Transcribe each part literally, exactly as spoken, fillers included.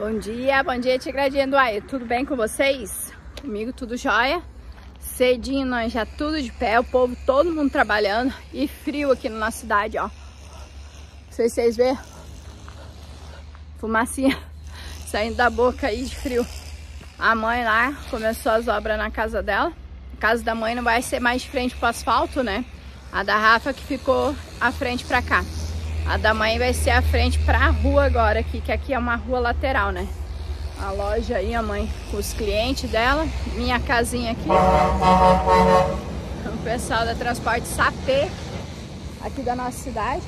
Bom dia, bom dia, Tigradiando aí. Tudo bem com vocês? Comigo tudo jóia. Cedinho nós já tudo de pé, o povo, todo mundo trabalhando. E frio aqui na nossa cidade, ó. Não sei se vocês verem. Fumacinha saindo da boca aí de frio. A mãe lá começou as obras na casa dela. A casa da mãe não vai ser mais de frente pro asfalto, né? A da Rafa que ficou a frente pra cá. A da mãe vai ser a frente para a rua agora aqui, que aqui é uma rua lateral, né? A loja aí, a mãe com os clientes dela. Minha casinha aqui. O pessoal da Transporte Sapê, aqui da nossa cidade.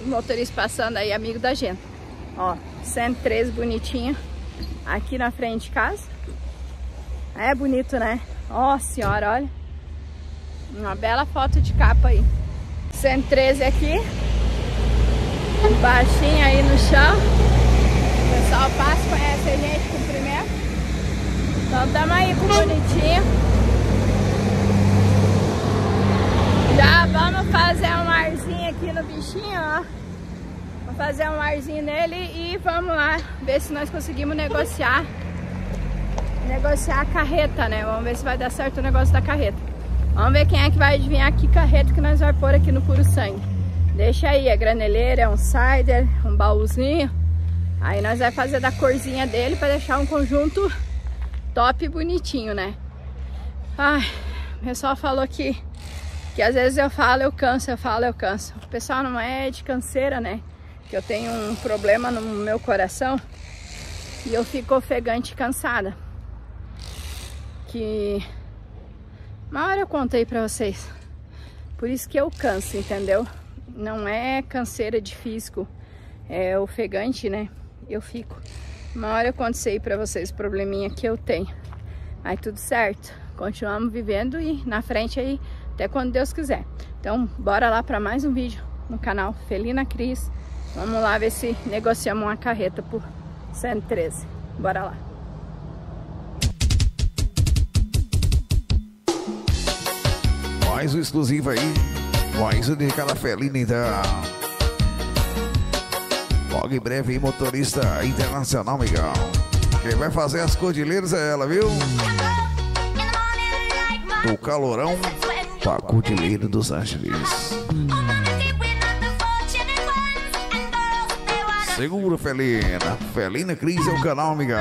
Os motoristas passando aí, amigo da gente. Ó, cento e treze bonitinha aqui na frente de casa. É bonito, né? Ó senhora, olha. Uma bela foto de capa aí. cento e treze aqui. Baixinho aí no chão. O pessoal passa, conhece a gente, cumprimenta. Então tamo aí com bonitinho. Já vamos fazer um arzinho aqui no bichinho, ó. Vamos fazer um arzinho nele e vamos lá ver se nós conseguimos negociar. Negociar a carreta, né? Vamos ver se vai dar certo o negócio da carreta. Vamos ver quem é que vai adivinhar que carreta que nós vamos pôr aqui no Puro Sangue. Deixa aí, é graneleira, é um cider, um baúzinho. Aí nós vamos fazer da corzinha dele para deixar um conjunto top e bonitinho, né? Ai, o pessoal falou que, que às vezes eu falo, eu canso, eu falo, eu canso. O pessoal não é de canseira, né? Que eu tenho um problema no meu coração e eu fico ofegante e cansada. Que uma hora eu contei pra vocês. Por isso que eu canso, entendeu? Não é canseira de físico, é ofegante, né? Eu fico. Uma hora eu contei pra vocês o probleminha que eu tenho. Aí tudo certo. Continuamos vivendo e na frente aí, até quando Deus quiser. Então, bora lá pra mais um vídeo no canal Felina Cris. Vamos lá ver se negociamos uma carreta por cento e treze. Bora lá. Mais um exclusivo aí. Mais um de cada Felina, então. Logo em breve, hein, motorista internacional, migão. Quem vai fazer as cordilheiras é ela, viu? Do calorão pra cordilheira dos Angeles. Seguro, Felina. Felina Cris é o canal, migão.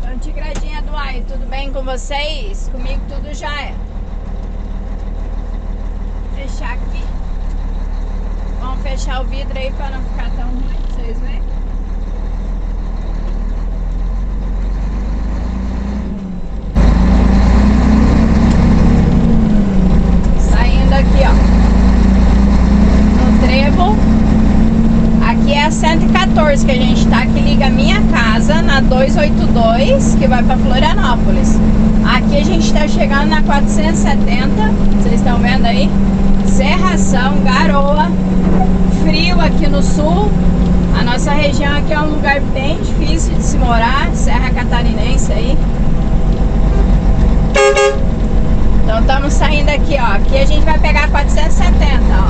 Então, Tigradinha do Ai, tudo bem com vocês? Comigo tudo já é. Fechar aqui. Vamos fechar o vidro aí para não ficar tão ruim, vocês veem? Saindo aqui, ó. No trevo. Aqui é a cento e quatorze que a gente tá, que liga a minha casa na duzentos e oitenta e dois, que vai para Florianópolis. Aqui a gente tá chegando na quatrocentos e setenta, vocês estão vendo aí? Serração, garoa, frio aqui no sul. A nossa região aqui é um lugar bem difícil de se morar, Serra Catarinense aí. Então estamos saindo aqui, ó. Aqui a gente vai pegar quatrocentos e setenta, ó.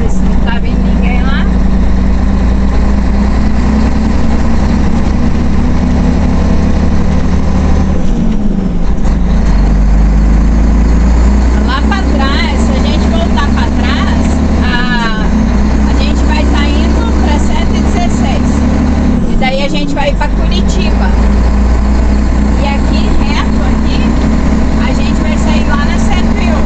Ver se não tá vindo ninguém lá. E aqui reto aqui a gente vai sair lá na cento e um.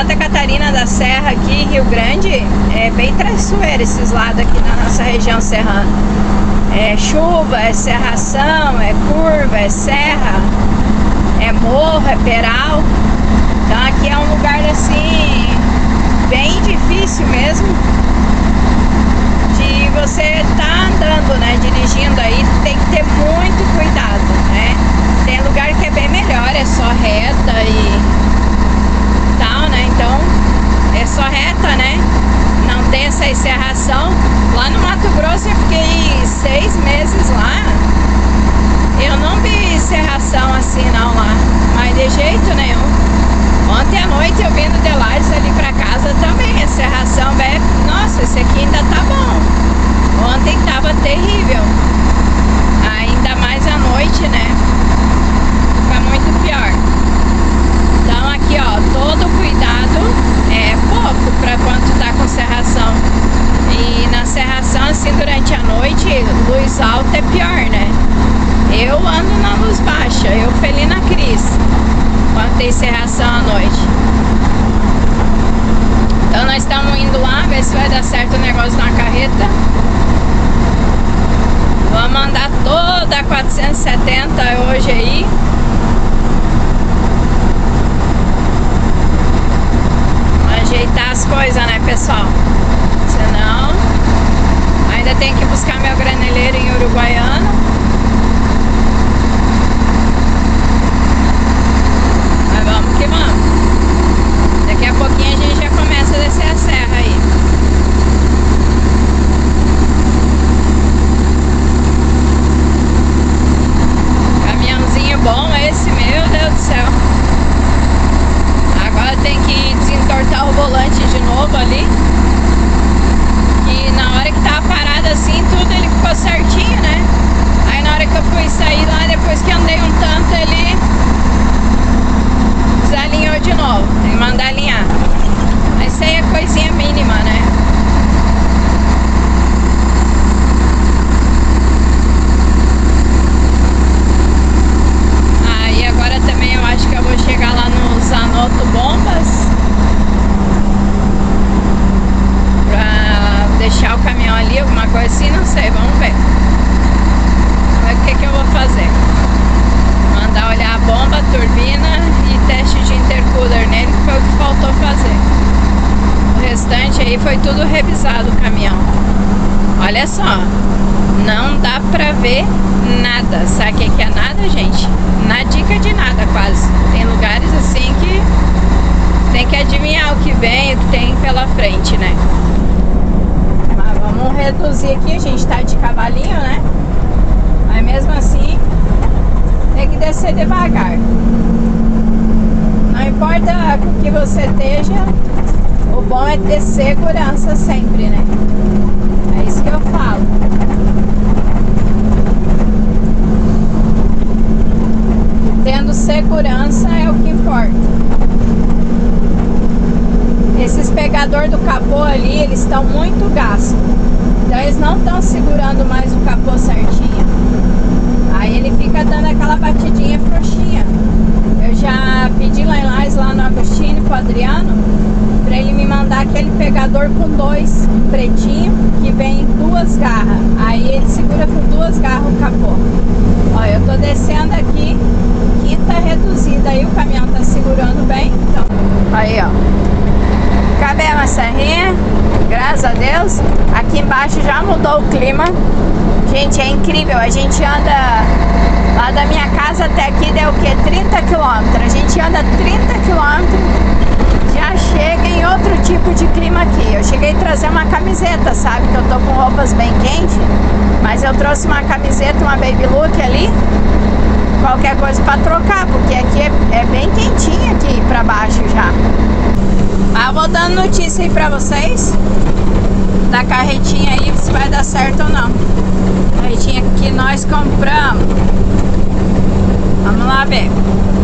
Santa Catarina da Serra aqui, Rio Grande, é bem traiçoeiro esses lados aqui da nossa região serrana. É chuva, é serração, é curva, é serra, é morro, é peral. Então aqui é um lugar assim, bem difícil mesmo de você tá andando, né, dirigindo aí, tem que ter muito cuidado, né. Tem lugar que é bem melhor, é só reta e... só reta, né? Não tem essa encerração. Lá no Mato Grosso eu fiquei seis meses lá. Eu não vi encerração assim não lá, mas de jeito nenhum. Ontem à noite eu vindo de lá ali pra casa também, encerração, velho. Nossa, esse aqui ainda tá bom. Ontem tava terrível. Ainda mais à noite, né? Fica muito pior. Então aqui, ó, todo cuidado. É pouco para quanto tá com serração. E na serração, assim, durante a noite, luz alta é pior, né? Eu ando na luz baixa, eu Felina Cris, quando tem serração à noite. Então nós estamos indo lá, ver se vai dar certo o negócio na carreta. Vamos andar toda a quatrocentos e setenta hoje aí. Ajeitar as coisas, né, pessoal? Senão, ainda tenho que buscar meu graneleiro em Uruguaiana. Mas vamos que vamos. Daqui a pouquinho a gente já começa a descer a serra aí. Caminhãozinho bom esse, meu Deus do céu. Tem que desentortar o volante de novo ali. E na hora que tava parado assim, tudo ele ficou certinho, né? Aí na hora que eu fui sair lá, depois que andei um tanto, ele desalinhou de novo. Tem que mandar alinhar. Mas aí é coisinha mínima, né? Aí ah, agora também eu acho que eu vou chegar lá nos Anoto Bombas pra deixar o caminhão ali, alguma coisa assim, não sei, vamos ver. Mas o que que eu vou fazer? Mandar olhar a bomba, a turbina e teste de intercooler nele, que foi o que faltou fazer. O restante aí foi tudo revisado o caminhão. Olha só, não dá pra ver nada. Sabe o que que é nada, gente? Na dica de nada quase. Tem lugares assim que tem que adivinhar o que vem, o que tem pela frente, né? Mas vamos reduzir aqui, a gente tá de cavalinho, né? Mas mesmo assim tem que descer devagar. Não importa o que você esteja, o bom é ter segurança sempre, né? É isso que eu falo. Tendo segurança é o que importa. Esses pegadores do capô ali, eles estão muito gastos. Então eles não estão segurando mais o capô certinho. Aí ele fica dando aquela batidinha frouxinha. Eu já pedi lá em Lages, lá no Agostinho, pro Adriano, pra ele me mandar aquele pegador com dois pretinho, que vem duas garras. Aí ele segura com duas garras o capô. Ó, eu tô descendo aqui, quinta reduzida, aí o caminhão tá segurando bem. Então, aí ó, acabei uma serrinha, graças a Deus. Aqui embaixo já mudou o clima. Gente, é incrível, a gente anda lá da minha casa até aqui, deu o que? trinta quilômetros. A gente anda trinta quilômetros. Já chega em outro tipo de clima aqui. Eu cheguei a trazer uma camiseta, sabe? Que eu tô com roupas bem quentes, mas eu trouxe uma camiseta, uma baby look ali, qualquer coisa pra trocar, porque aqui é, é bem quentinho aqui pra baixo já. Ah, vou dando notícia aí pra vocês da carretinha aí, se vai dar certo ou não. Carretinha que nós compramos. Vamos lá ver.